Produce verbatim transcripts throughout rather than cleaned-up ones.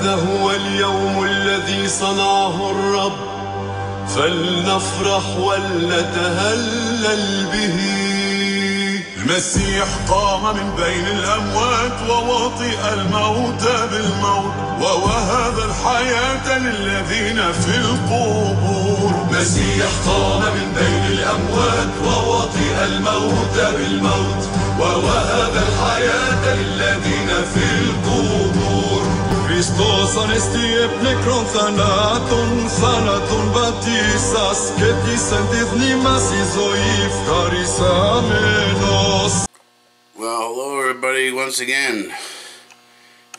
هذا هو اليوم الذي صنعه الرب فلنفرح ولنتهلل به. المسيح قام من بين الأموات ووطئ الموت بالموت ووهب الحياة للذين في القبور. المسيح قام من بين الأموات ووطئ الموت بالموت ووهب الحياة للذين في القبور. Χριστός ανέστη επνεκρόν θανάτων, θάνατον βαπτίσας και πλήσεν τη δνή μας η ζωή ευχαρισάμενος. Well, hello everybody once again.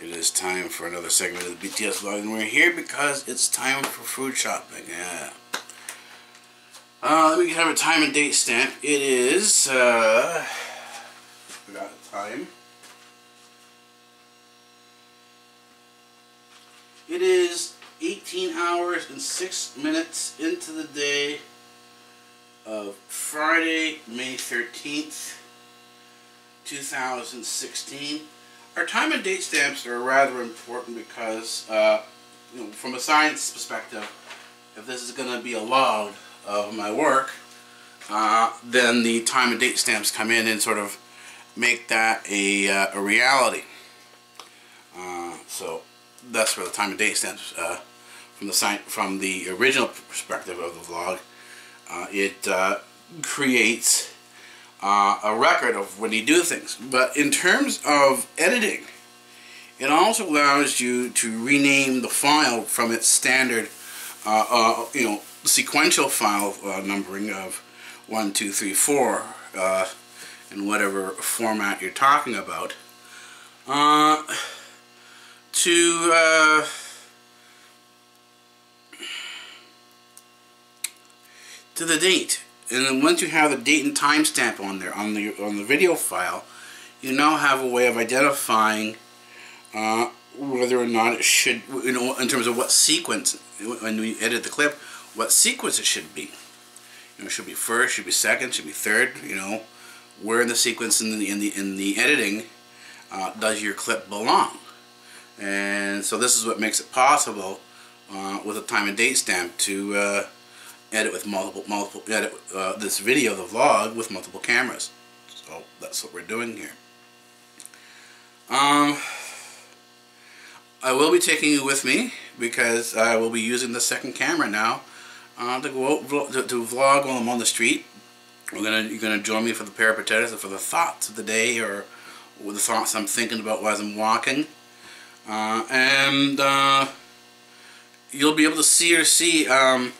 It is time for another segment of the B T S vlog, and we're here because it's time for food shopping. Yeah. Uh, let me have a time and date stamp. It is, uh, forgot the time. It is eighteen hours and six minutes into the day of Friday, May thirteenth, two thousand sixteen. Our time and date stamps are rather important because, uh, you know, from a science perspective, if this is going to be a log of my work, uh, then the time and date stamps come in and sort of make that a, uh, a reality. Uh, so... That's where the time and date stamps uh, from the sign from the original perspective of the vlog. Uh, it uh, creates uh, a record of when you do things. But in terms of editing, it also allows you to rename the file from its standard, uh, uh, you know, sequential file uh, numbering of one, two, three, four, uh, in whatever format you're talking about. Uh, to uh, to the date, and then once you have the date and time stamp on there on the on the video file, you now have a way of identifying uh, whether or not it should, you know, in terms of what sequence when we edit the clip, what sequence it should be. You know, it should be first, should be second, should be third. You know, where in the sequence in the in the in the editing uh, does your clip belong? And so this is what makes it possible uh, with a time and date stamp to uh, edit with multiple multiple edit uh, this video, the vlog, with multiple cameras. So that's what we're doing here. Um, I will be taking you with me because I will be using the second camera now uh, to go out, to, to vlog while I'm on the street. We're gonna you're gonna join me for the peripatetics and for the thoughts of the day, or the thoughts I'm thinking about while I'm walking. Uh, and uh, you'll be able to see or see um,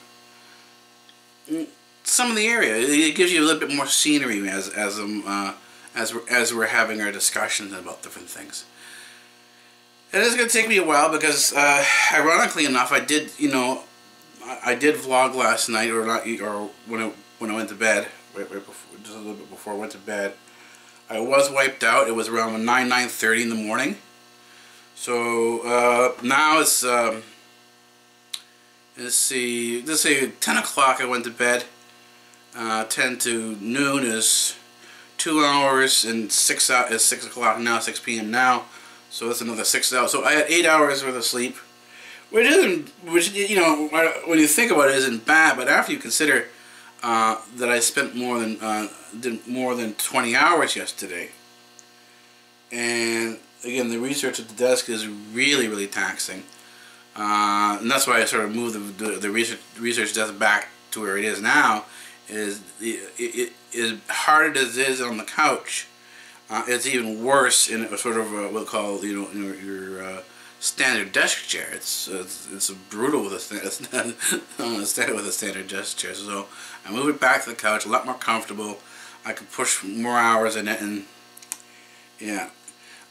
some of the area. It gives you a little bit more scenery as as um, uh, as we're, as we're having our discussions about different things. And it's going to take me a while because, uh, ironically enough, I did you know I, I did vlog last night, or not, or when I, when I went to bed, right, right before, just a little bit before I went to bed. I was wiped out. It was around nine nine thirty in the morning. So uh, now it's um, let's see, let's say ten o'clock. I went to bed. Uh, ten to noon is two hours, and six out is six o'clock now, six P M now. So that's another six hours. So I had eight hours worth of sleep, which isn't, which you know, when you think about it, isn't bad. But after you consider uh, that I spent more than uh, did more than twenty hours yesterday, and again, the research at the desk is really, really taxing, uh, and that's why I sort of moved the, the, the research research desk back to where it is now. Is it, it, it, as hard as it is on the couch, uh, it's even worse in a sort of a, what we call you know your, your uh, standard desk chair. It's it's, it's brutal with a standard standard with a standard desk chair. So I moved it back to the couch, a lot more comfortable. I could push more hours in it, and yeah.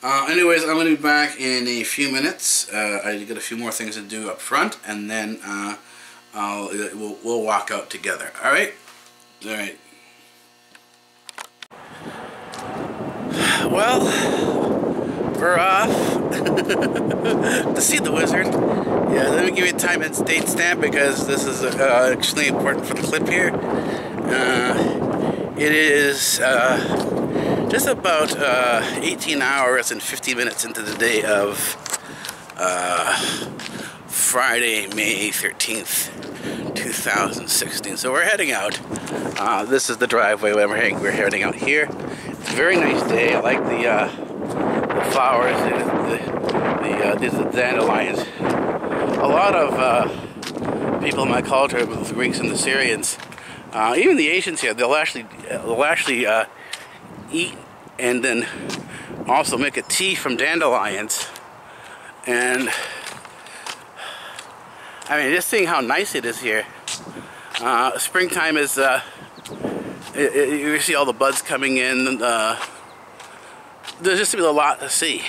Uh, anyways, I'm going to be back in a few minutes. Uh, I got a few more things to do up front, and then uh, I'll, we'll, we'll walk out together. All right? All right. Well, we're off to see the wizard. Yeah, let me give you a time and date stamp because this is uh, extremely important for the clip here. Uh, it is... Uh, Just about uh, eighteen hours and fifty minutes into the day of uh, Friday, May thirteenth, two thousand sixteen. So we're heading out. Uh, this is the driveway where we're heading. We're heading out here. It's a very nice day. I like the, uh, the flowers and the, the, uh, these are the dandelions. A lot of uh, people in my culture, the Greeks and the Syrians, uh, even the Asians here, they'll actually, they'll actually uh, eat and then also make a tea from dandelions. And I mean, just seeing how nice it is here. Uh, springtime is, uh, it, it, you see all the buds coming in. Uh, there's just a lot to see.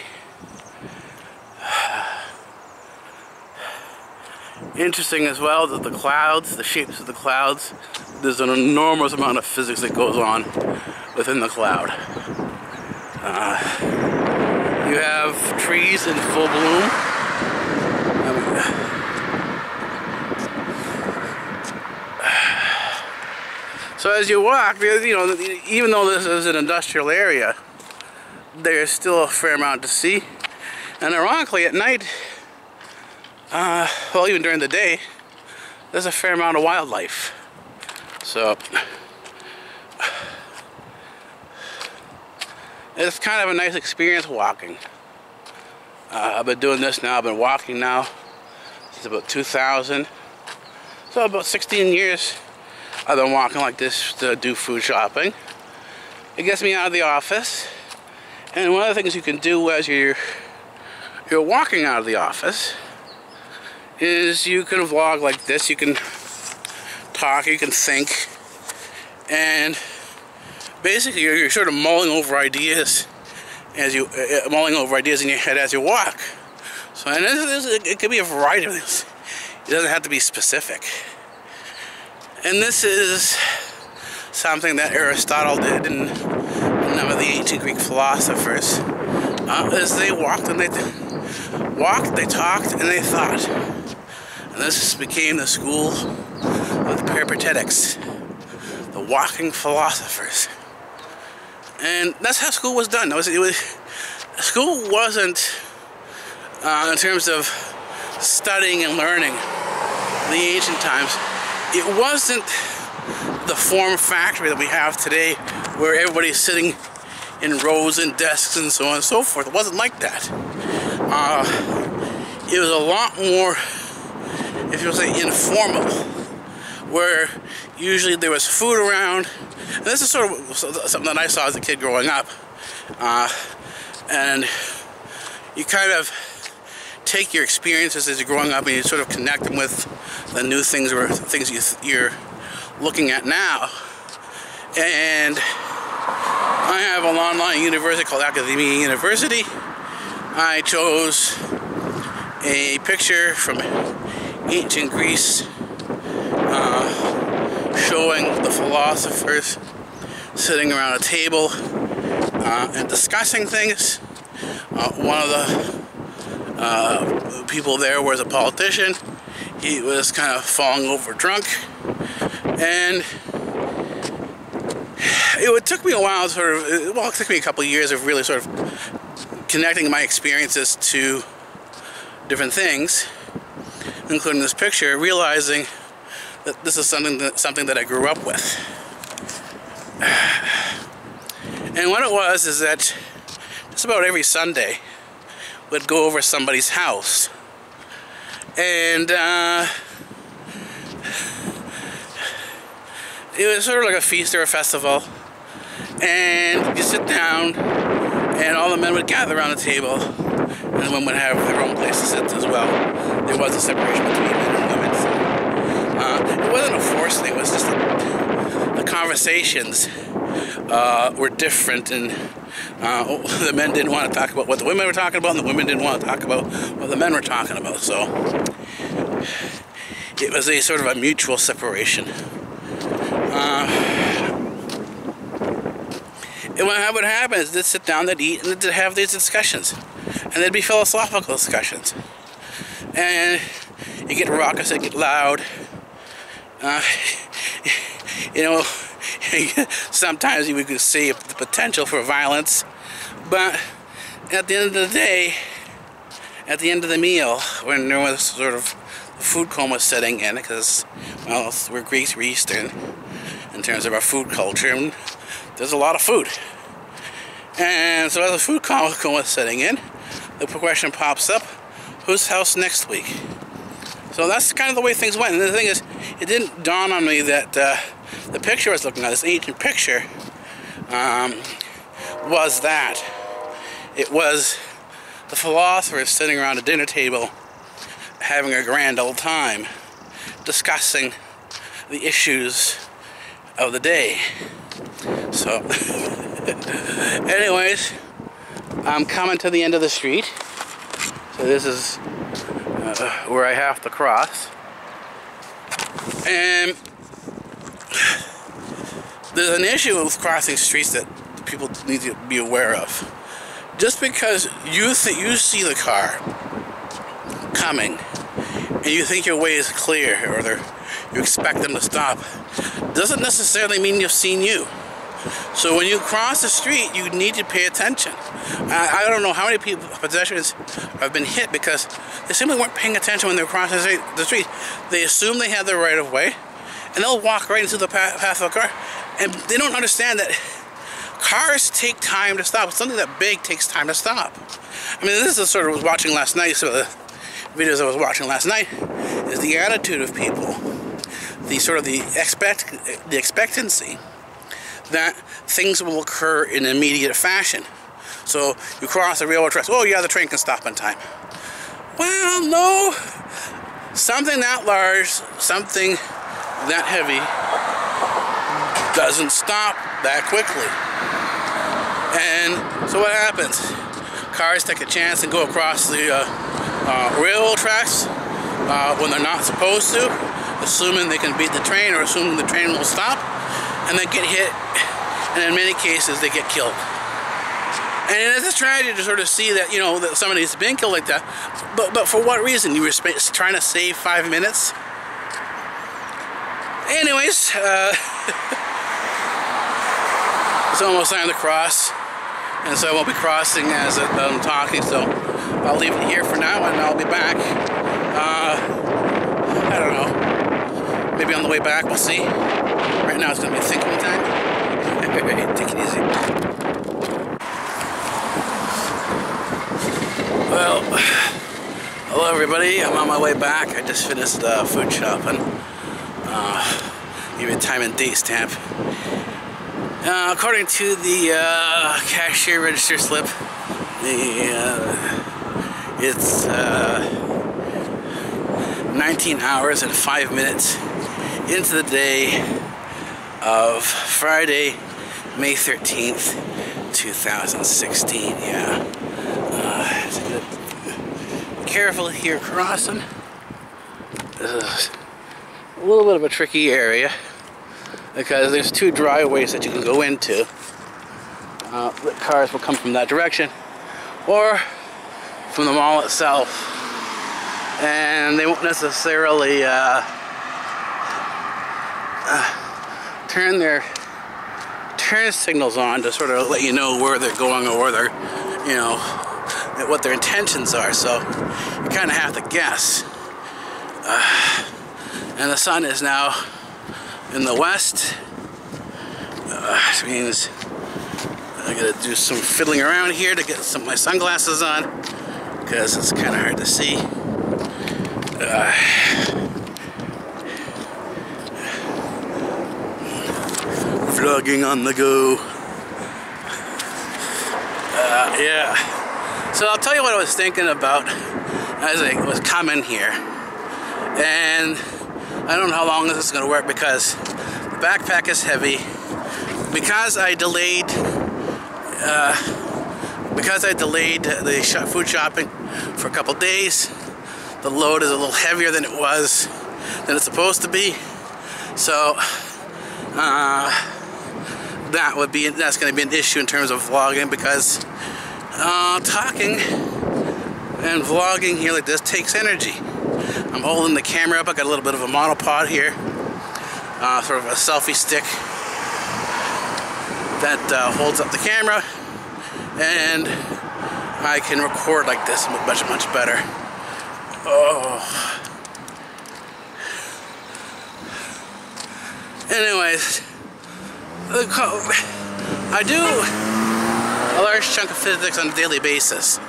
Interesting as well that the clouds, the shapes of the clouds, there's an enormous amount of physics that goes on within the cloud. Uh, you have trees in full bloom. I mean, uh, so as you walk, you know, even though this is an industrial area, there's still a fair amount to see. And ironically, at night, Uh, well, even during the day, there's a fair amount of wildlife. So it's kind of a nice experience walking. Uh, I've been doing this now. I've been walking now since about two thousand. So about sixteen years I've been walking like this to do food shopping. It gets me out of the office. And one of the things you can do as you're, you're walking out of the office is you can vlog like this, you can talk, you can think, and basically you're, you're sort of mulling over ideas as you uh, mulling over ideas in your head as you walk. So and this, this, it could be a variety of things. It doesn't have to be specific. And this is something that Aristotle did and a number of the ancient Greek philosophers, uh, as they walked and they th walked, they talked, and they thought. And this became the school of the Peripatetics, the walking philosophers. And that's how school was done. It was, it was, school wasn't, uh, in terms of studying and learning in the ancient times, it wasn't the form factory that we have today where everybody's sitting in rows and desks and so on and so forth. It wasn't like that. Uh, it was a lot more, if you'll say, informal, where usually there was food around. And this is sort of something that I saw as a kid growing up. Uh, and you kind of take your experiences as you're growing up and you sort of connect them with the new things or things you th you're looking at now. And I have an online university called Academia University. I chose a picture from ancient Greece, uh, showing the philosophers sitting around a table uh, and discussing things. Uh, one of the uh, people there was a politician. He was kind of falling over drunk, and it took me a while, sort of. Well, it took me a couple of years of really sort of connecting my experiences to different things, including this picture, realizing that this is something that, something that I grew up with. And what it was is that just about every Sunday we'd go over somebody's house, and uh, it was sort of like a feast or a festival, and you sit down and all the men would gather around the table, and the women would have their own place to sit as well. There was a separation between men and women. So, uh, it wasn't a forced thing, it was just that the conversations uh, were different, and uh, the men didn't want to talk about what the women were talking about, and the women didn't want to talk about what the men were talking about. So it was a sort of a mutual separation. Uh, and what would happen is they'd sit down, they'd eat, and they'd have these discussions. And they'd be philosophical discussions. And you get raucous, it get loud. Uh, you know, sometimes we could see the potential for violence, but at the end of the day, at the end of the meal, when there was sort of the food coma setting in, because, well, we're Greeks, we're Eastern in terms of our food culture, and there's a lot of food. And so as the food coma is setting in, the question pops up, whose house next week? So that's kind of the way things went. And the thing is, it didn't dawn on me that uh, the picture I was looking at, this ancient picture, um, was that. It was the philosophers sitting around a dinner table having a grand old time discussing the issues of the day. So, anyways, I'm coming to the end of the street. So this is uh, where I have to cross. And there's an issue with crossing streets that people need to be aware of. Just because you think you see the car coming and you think your way is clear, or you expect them to stop, doesn't necessarily mean they've seen you. So when you cross the street, you need to pay attention. Uh, I don't know how many people, pedestrians have been hit because they simply weren't paying attention when they were crossing the street. They assume they had the right of way, and they'll walk right into the path of the car, and they don't understand that cars take time to stop. Something that big takes time to stop. I mean, this is sort of what I was watching last night, some of the videos I was watching last night, is the attitude of people, the sort of the expect, the expectancy that things will occur in immediate fashion. So you cross the railroad tracks, oh yeah, the train can stop on time. Well, no. Something that large, something that heavy, doesn't stop that quickly. And so what happens? Cars take a chance and go across the uh, uh, railroad tracks uh, when they're not supposed to, assuming they can beat the train or assuming the train will stop, and they get hit, and in many cases they get killed. And it's a tragedy to sort of see that, you know, that somebody's been killed like that, but, but for what reason? You were trying to save five minutes? Anyways, uh, it's almost time to cross. And so I won't be crossing as I'm talking, so I'll leave it here for now, and I'll be back. Uh, I don't know. Maybe on the way back, we'll see. Right now, it's going to be thinking time. Take it easy. Well, hello everybody. I'm on my way back. I just finished uh, food shopping. Uh, give you a time and date stamp. Uh, according to the uh, cashier register slip, the uh, it's uh, nineteen hours and five minutes into the day of Friday, May thirteenth, two thousand sixteen. Yeah. Uh, careful here crossing. This is a little bit of a tricky area, because there's two driveways that you can go into. Uh, the cars will come from that direction or from the mall itself, and they won't necessarily uh, uh, turn their turn signals on to sort of let you know where they're going or where they're, you know, what their intentions are. So you kind of have to guess. Uh, and the sun is now in the west, uh, which means I gotta do some fiddling around here to get some of my sunglasses on, because it's kind of hard to see. Uh, vlogging on the go. Uh, yeah. So I'll tell you what I was thinking about as I was coming here, and I don't know how long this is going to work because the backpack is heavy. Because I delayed, uh, because I delayed the shop food shopping for a couple days, the load is a little heavier than it was than it's supposed to be. So uh, that would be that's going to be an issue in terms of vlogging, because uh, talking and vlogging here like this takes energy. I'm holding the camera up. I got a little bit of a monopod here, uh, sort of a selfie stick that uh, holds up the camera, and I can record like this much, much better. Oh. Anyways, the I do a large chunk of physics on a daily basis.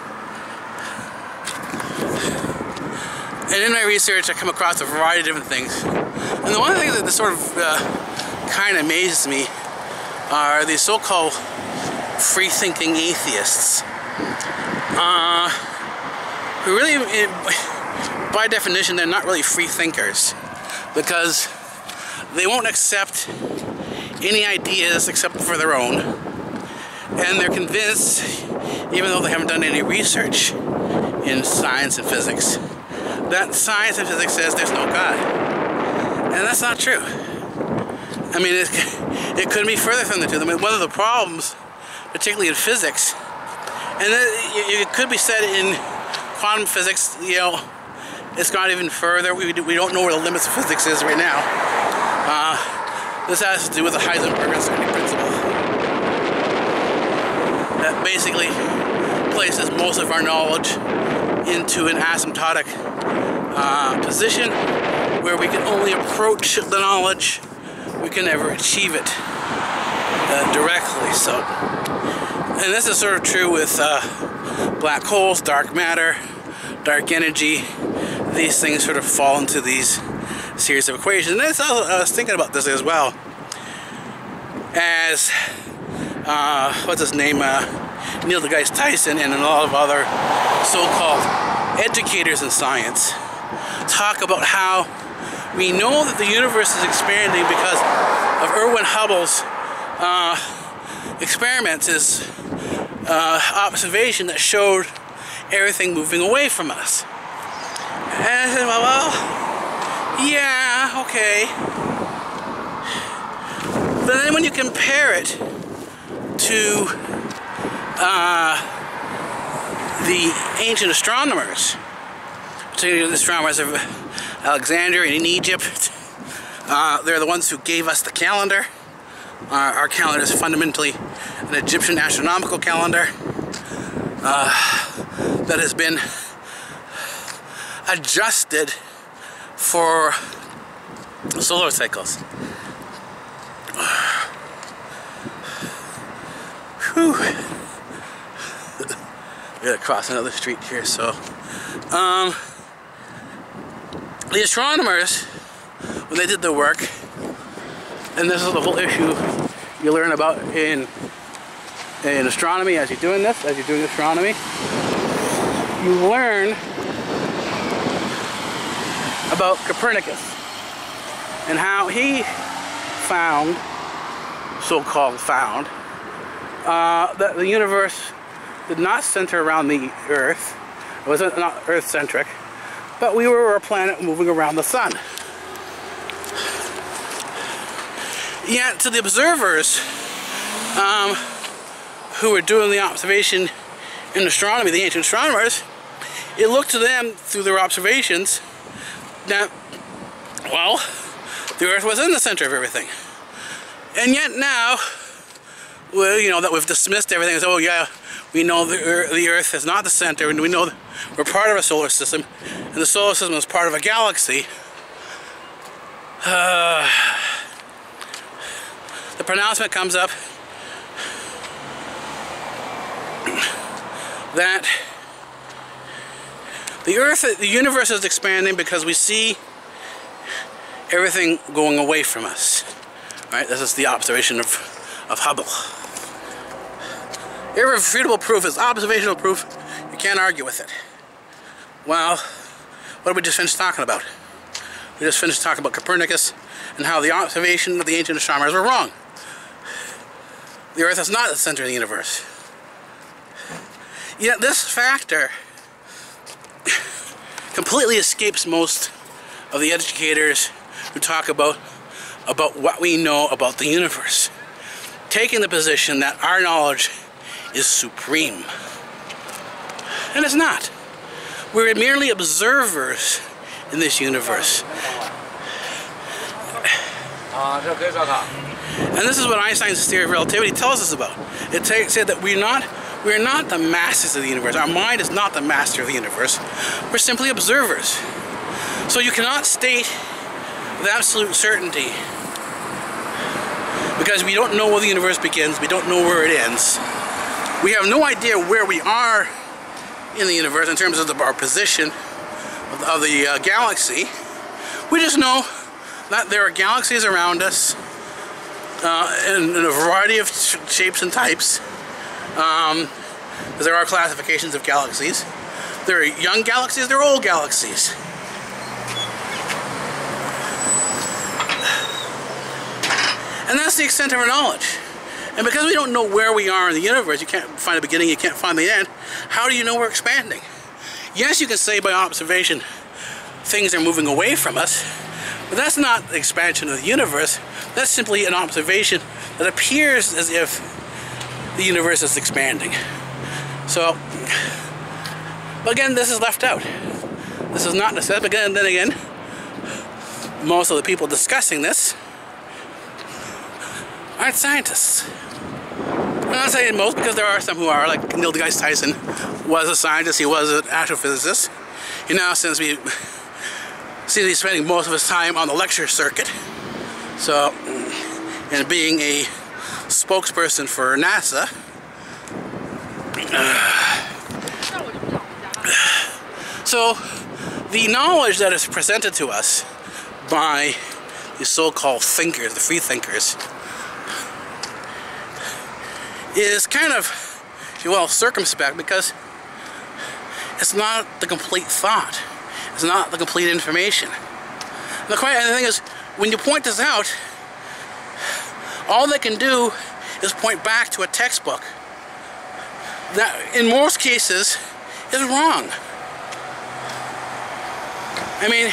And in my research, I come across a variety of different things. And the one thing that sort of uh, kind of amazes me are these so-called free-thinking atheists. Uh, who really, it, by definition, they're not really free thinkers, because they won't accept any ideas except for their own, and they're convinced, even though they haven't done any research in science and physics, that science and physics says there's no God. And that's not true. I mean, it, it couldn't be further from the truth. I mean, one of the problems, particularly in physics, and it, it could be said in quantum physics, you know, it's gone even further. We, we don't know where the limits of physics is right now. Uh, this has to do with the Heisenberg uncertainty principle. That basically places most of our knowledge into an asymptotic uh, position where we can only approach the knowledge, we can never achieve it uh, directly. So, and this is sort of true with uh, black holes, dark matter, dark energy. These things sort of fall into these series of equations. And that's also, I was thinking about this as well, as uh, what's his name, uh, Neil deGrasse Tyson, and a lot of other so-called educators in science talk about how we know that the universe is expanding because of Erwin Hubble's uh, experiments, his uh, observation that showed everything moving away from us. And I said, well, well yeah, okay. But then when you compare it to uh, the ancient astronomers, particularly the astronomers of Alexandria in Egypt, uh, they're the ones who gave us the calendar. Uh, our calendar is fundamentally an Egyptian astronomical calendar uh, that has been adjusted for solar cycles. Whew. We gotta cross another street here, so um, the astronomers, when they did their work, and this is the whole issue you learn about in in astronomy as you're doing this, as you're doing astronomy, you learn about Copernicus and how he found, so-called found, uh, that the universe did not center around the Earth. It was not Earth-centric, but we were a planet moving around the sun. Yet to the observers um, who were doing the observation in astronomy, the ancient astronomers, it looked to them through their observations that, well, the Earth was in the center of everything. And yet now, well, you know, that we've dismissed everything as, oh yeah, we know the Earth, the Earth is not the center, and we know that we're part of a solar system, and the solar system is part of a galaxy. Uh, the pronouncement comes up that the Earth, the universe is expanding because we see everything going away from us. All right, this is the observation of, of Hubble. Irrefutable proof is observational proof. You can't argue with it. Well, what did we just finish talking about? We just finished talking about Copernicus and how the observation of the ancient astronomers were wrong. The Earth is not the center of the universe. Yet this factor completely escapes most of the educators who talk about about what we know about the universe, taking the position that our knowledge is supreme. And it's not. We're merely observers in this universe. And this is what Einstein's theory of relativity tells us about. It said that we're not We are not the masters of the universe. Our mind is not the master of the universe. We're simply observers. So you cannot state with absolute certainty, because we don't know where the universe begins, we don't know where it ends. We have no idea where we are in the universe in terms of the, our position of the, of the uh, galaxy. We just know that there are galaxies around us uh, in, in a variety of shapes and types. Um, there are classifications of galaxies. There are young galaxies, there are old galaxies. And that's the extent of our knowledge. And because we don't know where we are in the universe, you can't find a beginning, you can't find the end, how do you know we're expanding? Yes, you can say by observation things are moving away from us, but that's not the expansion of the universe. That's simply an observation that appears as if the universe is expanding. So, but again, this is left out. This is not necessary, but again, then again, most of the people discussing this aren't scientists. I'm not saying most, because there are some who are, like Neil deGrasse Tyson was a scientist, he was an astrophysicist. He now seems to be, seems to be spending most of his time on the lecture circuit. So, and being a spokesperson for NASA. Uh, so, the knowledge that is presented to us by the so-called thinkers, the free thinkers, is kind of, if you will, circumspect, because it's not the complete thought. It's not the complete information. And the, quite, and the thing is, when you point this out, all they can do is point back to a textbook that, in most cases, is wrong. I mean,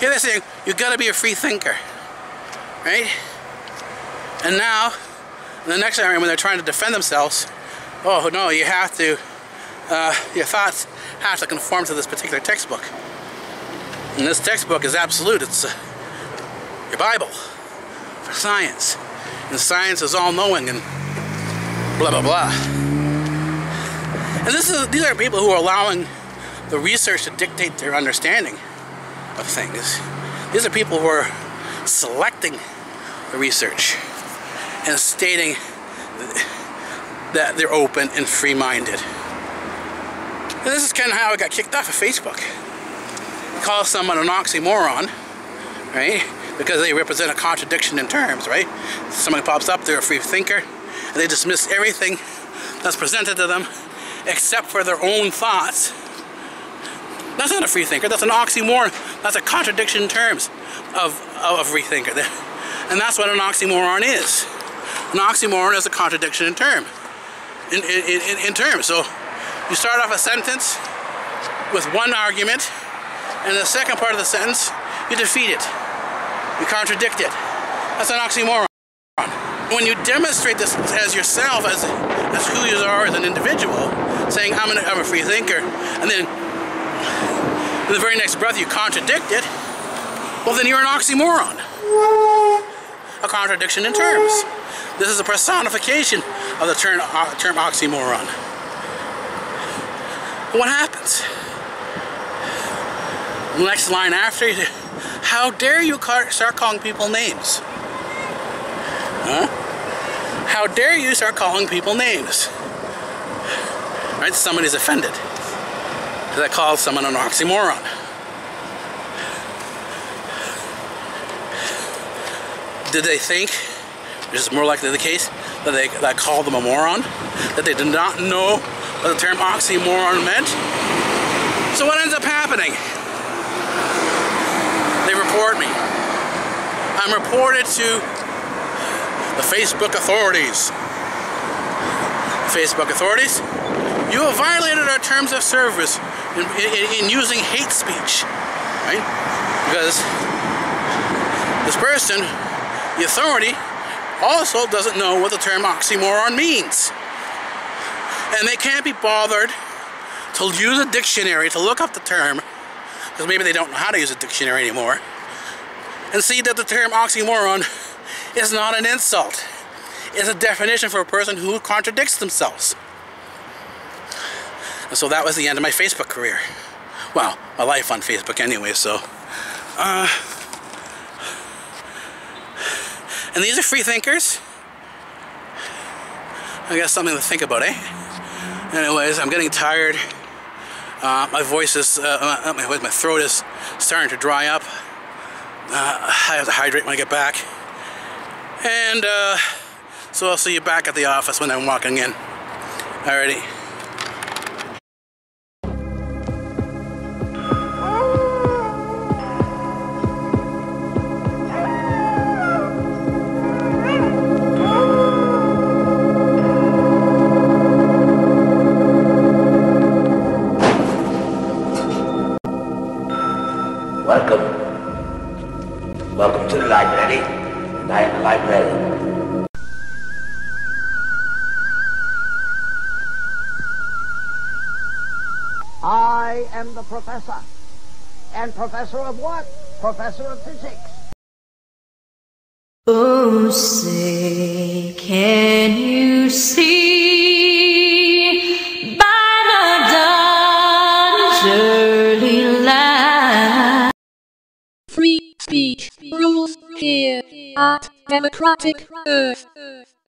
here they're saying, you've got to be a free thinker, right? And now, the next area, when they're trying to defend themselves, oh no, you have to, uh, your thoughts have to conform to this particular textbook. And this textbook is absolute. It's uh, your Bible for science. And science is all-knowing and blah, blah, blah. And this is, these are people who are allowing the research to dictate their understanding of things. These are people who are selecting the research and stating that they're open and free-minded. And this is kind of how I got kicked off of Facebook. Call someone an oxymoron, right? Because they represent a contradiction in terms, right? Somebody pops up, they're a free thinker, and they dismiss everything that's presented to them except for their own thoughts. That's not a free thinker, that's an oxymoron. That's a contradiction in terms of, of a free thinker. And that's what an oxymoron is. An oxymoron is a contradiction in term, in, in, in, in terms. So you start off a sentence with one argument, and the second part of the sentence, you defeat it. You contradict it. That's an oxymoron. When you demonstrate this as yourself, as, as who you are as an individual, saying, I'm, an, I'm a free thinker, and then in the very next breath you contradict it, well then you're an oxymoron. A contradiction in terms. This is a personification of the term, uh, term oxymoron. What happens? The next line after, how dare you ca start calling people names? Huh? How dare you start calling people names? Right? Somebody's offended because I called someone an oxymoron. Did they think, which is more likely the case, that they that I called them a moron, that they did not know what the term oxymoron meant? So what ends up happening? They report me. I'm reported to the Facebook authorities. Facebook authorities, you have violated our terms of service in, in, in using hate speech, right? Because this person, the authority, also doesn't know what the term oxymoron means. And they can't be bothered to use a dictionary to look up the term, because maybe they don't know how to use a dictionary anymore, and see that the term oxymoron is not an insult. It's a definition for a person who contradicts themselves. And so that was the end of my Facebook career. Well, my life on Facebook anyway, so. Uh, and these are free thinkers. I guess something to think about, eh? Anyways, I'm getting tired. Uh, my voice is, uh, my, my throat is starting to dry up. Uh, I have to hydrate when I get back. And uh, so I'll see you back at the office when I'm walking in. Alrighty. Welcome. Welcome to the library, and I am the librarian. I am the professor, and professor of what? Professor of physics. Oh, say, can you see by the dawn's early light? Free speech rules here at Democratic Earth.